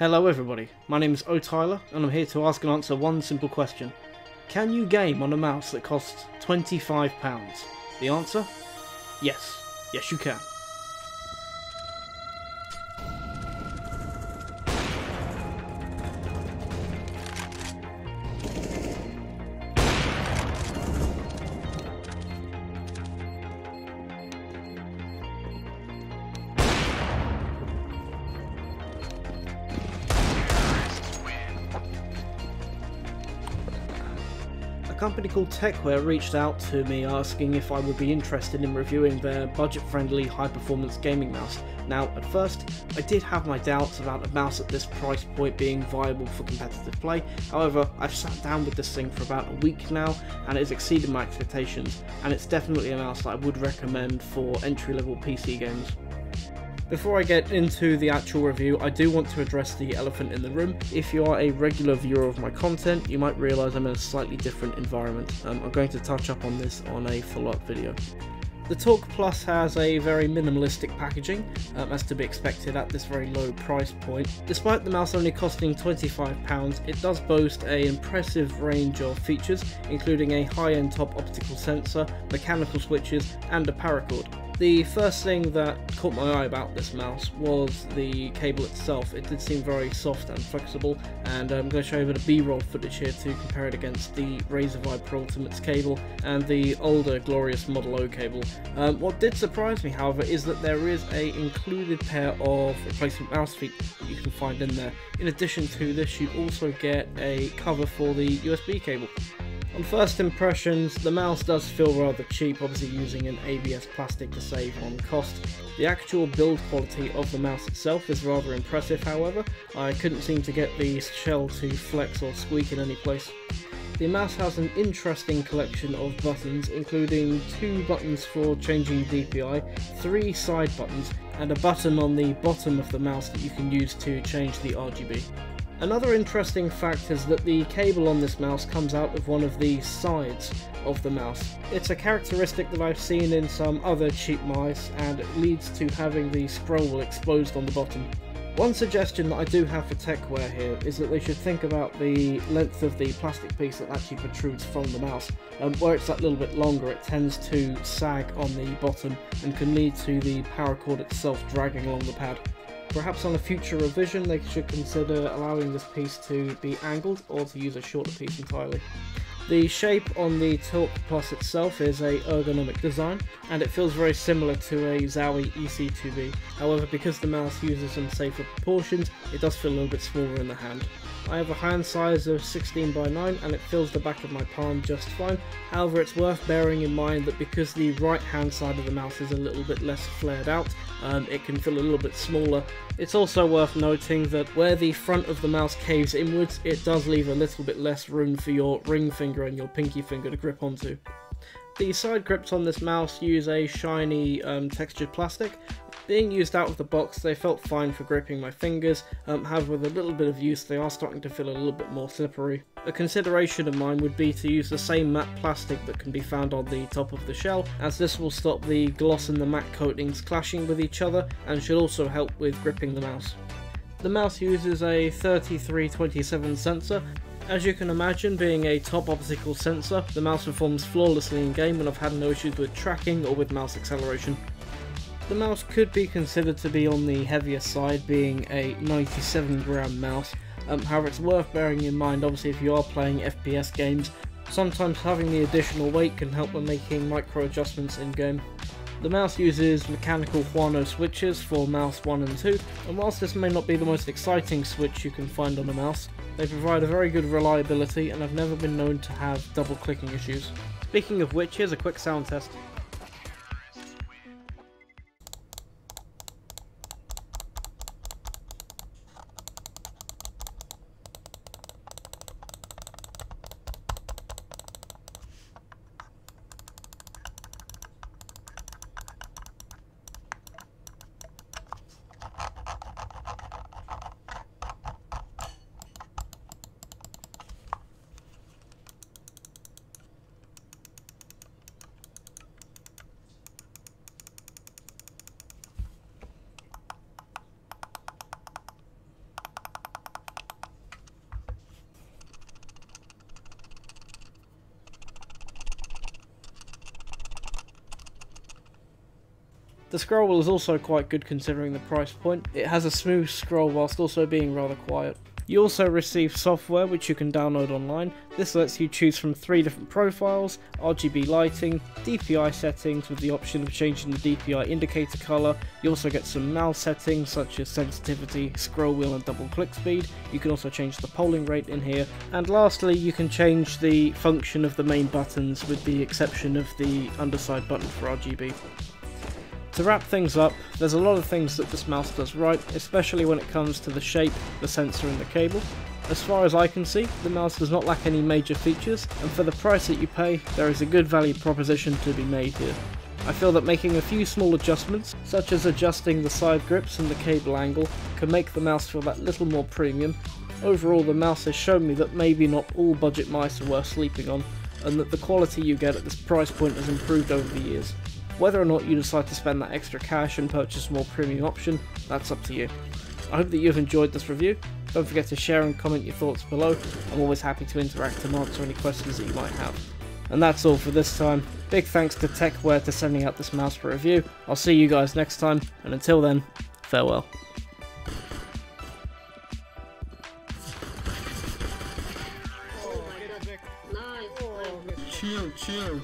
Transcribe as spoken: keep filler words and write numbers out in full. Hello everybody, my name is oTYLR and I'm here to ask and answer one simple question. Can you game on a mouse that costs twenty-five pounds? The answer? Yes. Yes you can. A company called Tecware reached out to me asking if I would be interested in reviewing their budget-friendly high-performance gaming mouse. Now, at first, I did have my doubts about a mouse at this price point being viable for competitive play. However, I've sat down with this thing for about a week now, and it has exceeded my expectations, and it's definitely a mouse that I would recommend for entry-level P C games. Before I get into the actual review, I do want to address the elephant in the room. If you are a regular viewer of my content, you might realise I'm in a slightly different environment. Um, I'm going to touch up on this on a follow-up video. The Torque+ has a very minimalistic packaging, um, as to be expected at this very low price point. Despite the mouse only costing twenty-five pounds, it does boast an impressive range of features, including a high-end top optical sensor, mechanical switches, and a paracord. The first thing that caught my eye about this mouse was the cable itself. It did seem very soft and flexible, and I'm going to show you a bit of B-roll footage here to compare it against the Razer Vibe Pro Ultimate's cable and the older Glorious Model O cable. Um, what did surprise me, however, is that there is a included pair of replacement mouse feet that you can find in there. In addition to this, you also get a cover for the U S B cable. On first impressions, the mouse does feel rather cheap, obviously using an A B S plastic to save on cost. The actual build quality of the mouse itself is rather impressive, however. I couldn't seem to get the shell to flex or squeak in any place. The mouse has an interesting collection of buttons, including two buttons for changing D P I, three side buttons, and a button on the bottom of the mouse that you can use to change the R G B. Another interesting fact is that the cable on this mouse comes out of one of the sides of the mouse. It's a characteristic that I've seen in some other cheap mice, and it leads to having the scroll exposed on the bottom. One suggestion that I do have for Tecware here is that they should think about the length of the plastic piece that actually protrudes from the mouse. Um, where it's that little bit longer, it tends to sag on the bottom and can lead to the power cord itself dragging along the pad. Perhaps on a future revision they should consider allowing this piece to be angled or to use a shorter piece entirely. The shape on the Torque+ itself is an ergonomic design, and it feels very similar to a Zowie E C two B. However, because the mouse uses some safer proportions, it does feel a little bit smaller in the hand. I have a hand size of sixteen by nine and it fills the back of my palm just fine. However, it's worth bearing in mind that because the right hand side of the mouse is a little bit less flared out, um, it can feel a little bit smaller. It's also worth noting that where the front of the mouse caves inwards, it does leave a little bit less room for your ring finger and your pinky finger to grip onto. The side grips on this mouse use a shiny um, textured plastic. Being used out of the box, they felt fine for gripping my fingers, um, however with a little bit of use they are starting to feel a little bit more slippery. A consideration of mine would be to use the same matte plastic that can be found on the top of the shell, as this will stop the gloss and the matte coatings clashing with each other and should also help with gripping the mouse. The mouse uses a thirty-three twenty-seven sensor. As you can imagine, being a top optical sensor, the mouse performs flawlessly in game and I've had no issues with tracking or with mouse acceleration. The mouse could be considered to be on the heavier side, being a ninety-seven gram mouse. Um, however, it's worth bearing in mind, obviously, if you are playing F P S games, sometimes having the additional weight can help when making micro adjustments in game. The mouse uses mechanical Huano switches for mouse one and two, and whilst this may not be the most exciting switch you can find on a mouse, they provide a very good reliability and have never been known to have double clicking issues. Speaking of which, here's a quick sound test. The scroll wheel is also quite good considering the price point. It has a smooth scroll whilst also being rather quiet. You also receive software which you can download online. This lets you choose from three different profiles, R G B lighting, D P I settings with the option of changing the D P I indicator colour. You also get some mouse settings such as sensitivity, scroll wheel and double click speed. You can also change the polling rate in here. And lastly, you can change the function of the main buttons with the exception of the underside button for R G B. To wrap things up, there's a lot of things that this mouse does right, especially when it comes to the shape, the sensor and the cable. As far as I can see, the mouse does not lack any major features, and for the price that you pay, there is a good value proposition to be made here. I feel that making a few small adjustments, such as adjusting the side grips and the cable angle, can make the mouse feel that little more premium. Overall, the mouse has shown me that maybe not all budget mice are worth sleeping on, and that the quality you get at this price point has improved over the years. Whether or not you decide to spend that extra cash and purchase a more premium option, that's up to you. I hope that you've enjoyed this review. Don't forget to share and comment your thoughts below. I'm always happy to interact and answer any questions that you might have. And that's all for this time. Big thanks to Tecware for sending out this mouse for review. I'll see you guys next time, and until then, farewell. Chill, chill.